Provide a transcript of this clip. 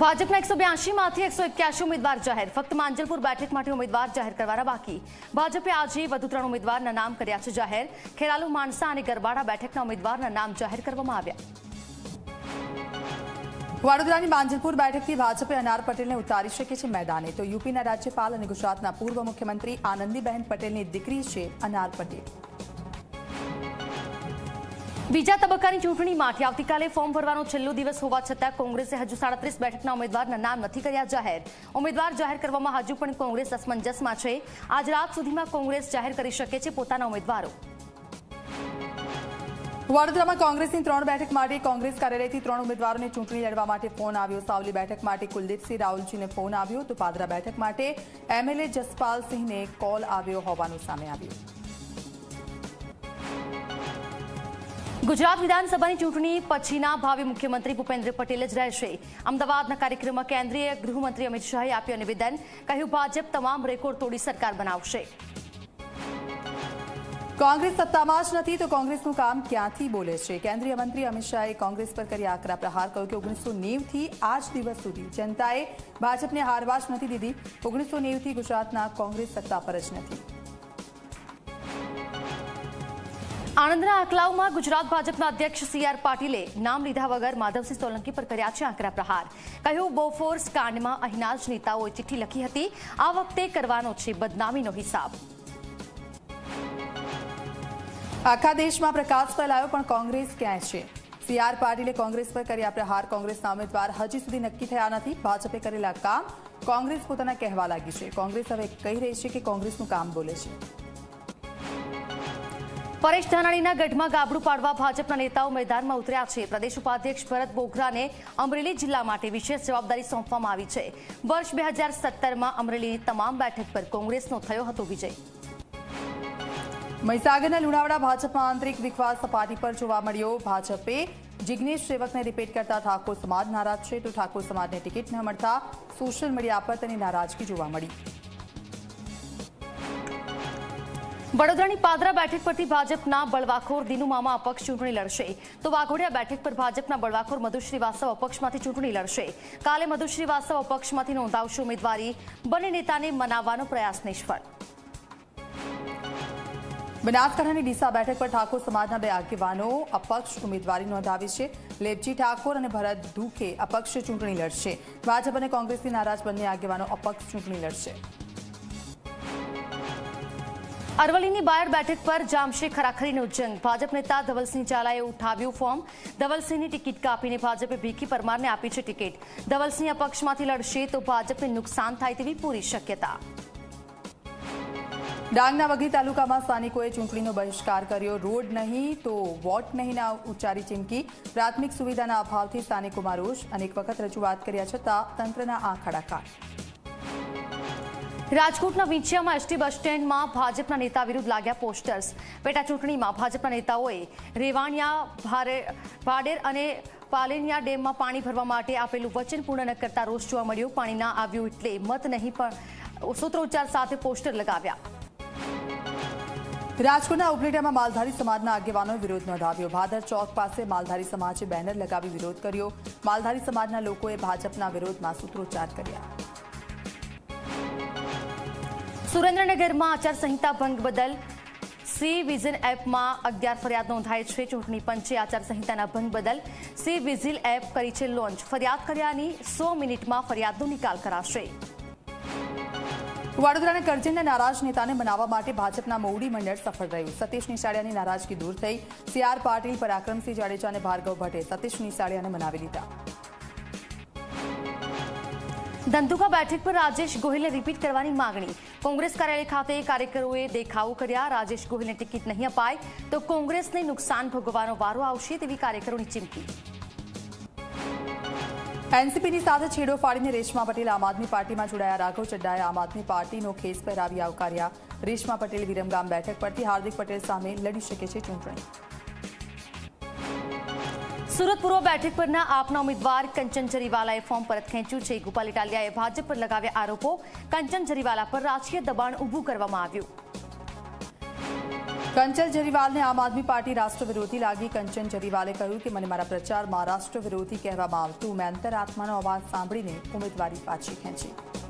ભાજપના 182માંથી 181 ઉમેદવાર જાહેર, ફક્ત માંજલપુર બેઠક માટે ઉમેદવાર જાહેર કરવાના બાકી। ભાજપે આજે વધુ 3 ઉમેદવારના નામ કર્યા છે જાહેર। ખેરાલુ, માણસા અને ગરબાડા બેઠકના ઉમેદવારના નામ જાહેર કરવામાં આવ્યા। વડોદરાની માંજલપુર બેઠકથી ભાજપે અનાર પટેલને ઉતારી શકે છે મેદાને, તો યુપીના રાજ્યપાલ અને ગુજરાતના પૂર્વ મુખ્યમંત્રી આનંદી બેહન પટેલની દીકરી છે અનાર પટેલ। बीजा तबक्कानी चूंटणी माटे आवतीकाले फॉर्म भरवानो छेल्लो दिवस होवा छतां कोंग्रेसे हजू 37 बेठकना उमेदवारना नाम नथी कर्या जाहेर। उमेदवार जाहेर करवामां हजू पण कोंग्रेस असमंजसमां छे। आज रात सुधीमां कोंग्रेस जाहेर करी शके छे पोताना उमेदवारो। वडोदरामां कोंग्रेसनी 3 बेठक माटे कोंग्रेस कार्यालयथी 3 उमेदवारोने चूंटणी लड़वा माटे फोन आव्यो। सावली बेठक माटे कुलदीपसिंह राहुलजीने फोन आव्यो, तो पादरा बेठक माटे एमएलए जसपाल सिंहने कॉल आव्यो होवानुं सामे आव्युं। गुजरात विधानसभा चूंटणी पछीना भावी मुख्यमंत्री भूपेन्द्र पटेल ज रहेशे। अमदावादना कार्यक्रम में केन्द्रीय गृहमंत्री अमित शाहे आप्युं निवेदन, कह्युं भाजप तमाम रेकॉर्ड तोड़ी सरकार बनावशे। कांग्रेस सत्ता में ज नथी तो कांग्रेसनुं काम क्यांथी बोले छे। केन्द्रीय मंत्री अमित शाहे कांग्रेस पर कर्या आकरा प्रहार, कह्युं के 1990 थी आज दिवस सुधी जनताए भाजपने हारवा ज नथी दीधी। 1990 थी गुजरातना कांग्रेस सत्ता पर ज नथी। આણંદના આકલાવમાં ગુજરાત ભાજપના અધ્યક્ષ સી આર પાટિલે નામ લીધા વગર માધવસિંહ સોલંકી પર કર્યા છે આકરા પ્રહાર। કહ્યું બોફોર્સ કાંડમાં અહીંના જ નેતાઓએ ચિઠ્ઠી લખી હતી, આ વખતે કરવાનો છે બદનામીનો હિસાબ। આખા દેશમાં પ્રકાશ ફેલાયો પણ કોંગ્રેસ ક્યાં છે? સી આર પાટિલે કોંગ્રેસ પર કર્યા પ્રહાર। કોંગ્રેસના ઉમેદવાર હજી સુધી નક્કી થયા નથી, ભાજપે કરેલા કામ કોંગ્રેસ પોતાના કહેવા લાગી છે। કોંગ્રેસ હવે કહી રહી છે કે કોંગ્રેસનું કામ બોલે છે। परेश धनाणीना गढ़मां गाबडू पाडवा भाजपना नेताओं मैदान में उतर्या छे। प्रदेश उपाध्यक्ष भरत बोघरा ने अमरेली जिला माटे विशेष जवाबदारी सौंपवामां आवी छे। वर्ष 2017 में अमरेलीनी तमाम बैठक पर कोंग्रेसनो थयो हतो विजय। मैसागरना लुणावाड़ा भाजपा आंतरिक विखवाद सपाटी पर जोवा मळ्यो। भाजपे जिग्नेश सेवक ने रिपीट करता ठाकोर समाज नाराज है, तो ठाकोर समाज ने टिकीट न मळता सोशियल मीडिया पर तेनी नाराजगी जोवा मळी। वडोदरानी पादरा बैठक परथी भाजपना बळवाखोर दिनुमामा अपक्ष चूंटणी लड़शे, तो वाघोड़िया बैठक पर भाजपना बळवाखोर मधुश्रीवास्तव अपक्षमांथी चूंटणी लड़शे। काले मधुश्रीवास्तव अपक्षमांथी नोंधावशे उमेदवारी, बने नेताने मनावવાનો प्रयास निष्फळ। बनासकांठानी डीसा बैठक पर ठाकोर समाजना बे आगेवानो अपक्ष उमेदवारी नोंधावी छे। लेपजी ठाकोर अने भरत धूके अपक्ष चूंटणी लड़शे। भाजप अने कोंग्रेसथी नाराज बने आगेवानो अपक्ष चूंटणी लड़शे। अरवलीनी बायर बैठक पर जामशे खराखरीनो जंग। भाजप नेता धवलसिंह चालाए उठाव्यू फॉर्म। धवलसिंह ने टिकीट कापीने भाजपे भीखी परमार ने आपी छे टिकीट। धवलसिंह अपक्षमांथी लड़शे तो भाजपने नुकसान थाय तेवी पूरी शक्यता। डांगना वघी तालुकामां स्थानिकोए चूंटणीनो बहिष्कार कर्यो। रोड नहीं तो वोट नहींना उच्चारी चीमकी। प्राथमिक सुविधाना अभावथी स्थानिकोमां रोष। अनेक वखत रजूआत कर्या छतां तंत्रना आंख आड़ाकाट। राजकोटना वींछिया में एसटी बस स्टेण्ड में भाजपा नेता विरुद्ध लाग्या पोस्टर्स। पेटा चूंटणी में भाजपा नेताओए रेवाणिया भाडेर अने पालेनिया डेम में पाणी भरवा माटे आपेलुं वचन पूर्ण न करता रोष जोवा मळ्यो। पाणी न आव्युं एटले मत नहीं पण सूत्रोच्चार साथे पोस्टर लगाव्या। राजकोटना उपलेटामां मालधारी समाजना आगेवानोए विरोध नोंधाव्यो। भादर चौक पासे मालधारी समाजे बेनर लगावी विरोध कर्यो। मालधारी समाजना लोकोए भाजपना विरोधमां सूत्रोच्चार कर्या। सुरेन्द्रनगर में आचार संहिता भंग बदल सी विजिल एप में 11 फरियाद नोंधाई है। चूंटणी पंचे आचार संहिता भंग बदल सी विजिल एप करी है लॉन्च। फरियाद कर्यानी 100 मिनिट में फरियाद निकाल कराशे। वडोदराना करजणना नाराज नेता ने मनावा माटे भाजपना मोवडी मंडल सफल रह्युं। सतीश निशाड़िया की नाराजगी दूर थई। सी आर पाटिल, पराक्रम सिंह जाडेजा ने भार्गव भट्टे सतीश निशाड़िया ने मनावी लीधा। धंधुका बैठक पर राजेश गोहिल ने रिपीट करवानी मांगणी। कांग्रेस कार्यालय खाते कार्यकरोए देखावो कर्या। राजेश गोहिल ने टिकीट नहीं अपाय तो कांग्रेस ने नुकसान भोगवानो वारो आवशे तेवी कार्यकरोनी चीमकी। एनसीपी नी साथे छेड़ो फाड़ीने रेशमा पटेल आम आदमी पार्टी में जोड़ाया। राघव चड्ढाए आम आदमी पार्टी नो खेस पहरावी आवकार्या। रेशमा पटेल विरमगाम बैठक परथी हार्दिक पटेल सामे लड़ी शके छे चूंटणी। सूरत पूर्व बैठक परना आपना उम्मीदवार कंचन जरीवालाए फॉर्म परत खेंच्यू छे। गोपाल इटालियाए भाजप पर लगाव्या आरोपो। कंचन जरीवाला पर राजकीय दबाण ऊभू करवामां आव्युं। कंचन जरीवाल ने आम आदमी पार्टी राष्ट्र विरोधी लागी। कंचन जरीवाले कह્યું કે મને મારા પ્રચારમાં રાષ્ટ્ર વિરોધી કહેવામાં આવતું મેં અંતરાત્માનો અવાજ સાંભળીને ઉમેદવારી પાછી ખેંચી।